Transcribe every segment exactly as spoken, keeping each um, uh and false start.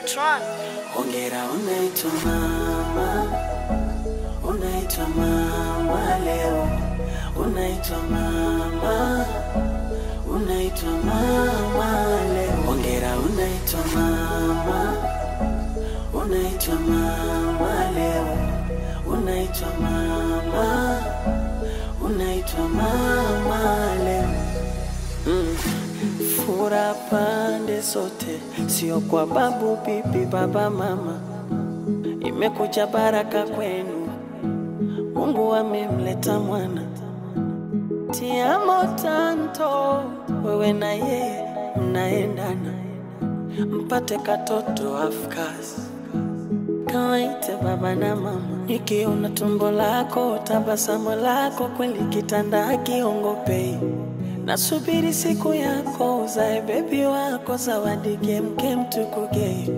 Trone. Hongera unaitwa mama, unaitwa mama leo, unaitwa mama, unaitwa mama leo. Hongera unaitwa mama, unaitwa mama leo, unaitwa mama, unaitwa mama leo. Fura pande sote, sio kwa babu, bibi, baba, mama. Imekuja baraka kwenu, Mungu amemleta mwana. Tiamo tanto, wewe na yeye mnaendana, mpate katoto afkasi, kawaite baba na mama. Nikiona tumbo lako, tabasamu lako, kweli kitanda hakiongopei. Nasubiri siku yako, uzae baby wako, zawadi gemke mtukuge.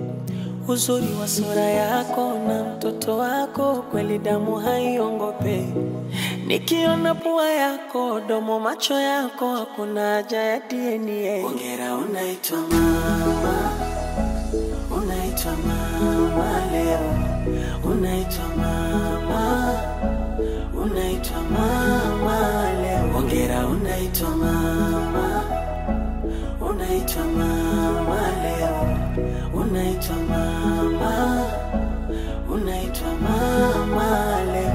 Uzuri wa sura yako na mtoto wako, kweli damu haiongope. Nikiona pua yako, domo macho yako, hakuna haja ya D N A. Hongera unaitwa mama, unaitwa mama leo, unaitwa mama, unaitwa mama leo. Hongera unaitwa mama, unaitwa mama leo, unaitwa mama, unaitwa mama leo.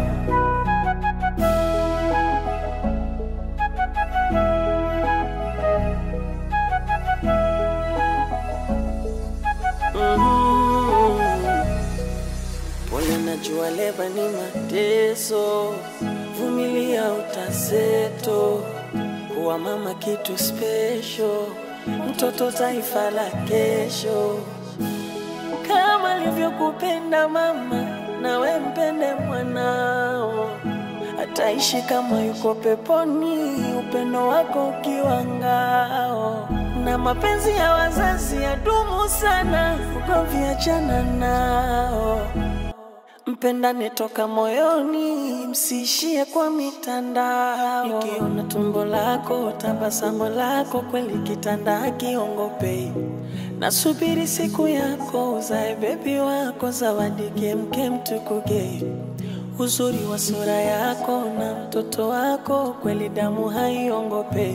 Pole na jua leba ni mateso, vumilia utaseto. Kuwa mama kitu special, mtoto taifa la kesho. Kama alivyokupenda mama, na we mpende mwanao. Ataishi kama yuko peponi, upendo wako ukiwa ngao. Na mapenzi ya wazazi yadumu sana, ukaviachana nao. Mpendane toka moyoni, msiishie kwa mitandao. Nikiona tumbo lako, tabasamu lako, kweli kitanda hakiongopei. Nasubiri siku yako, uzae baby wako, zawadi gemke mtukuge. Uzuri wa sura yako na mtoto wako, kweli damu haiongope.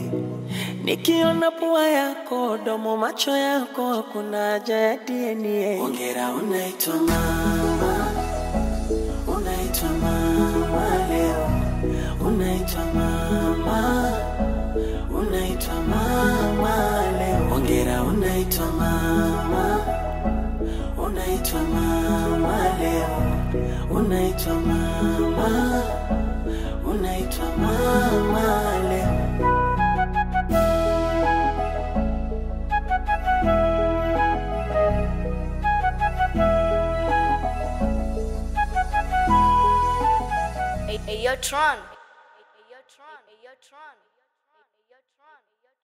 Nikiona pua yako, domo macho yako, hakuna haja ya D N A. Hongera unaitwa mama, unaitwa mama leo, unaitwa mama, unaitwa mama leo. Hongera unaitwa mama, unaitwa mama leo, unaitwa mama, unaitwa mama leo. Hey, hey, you're Trone.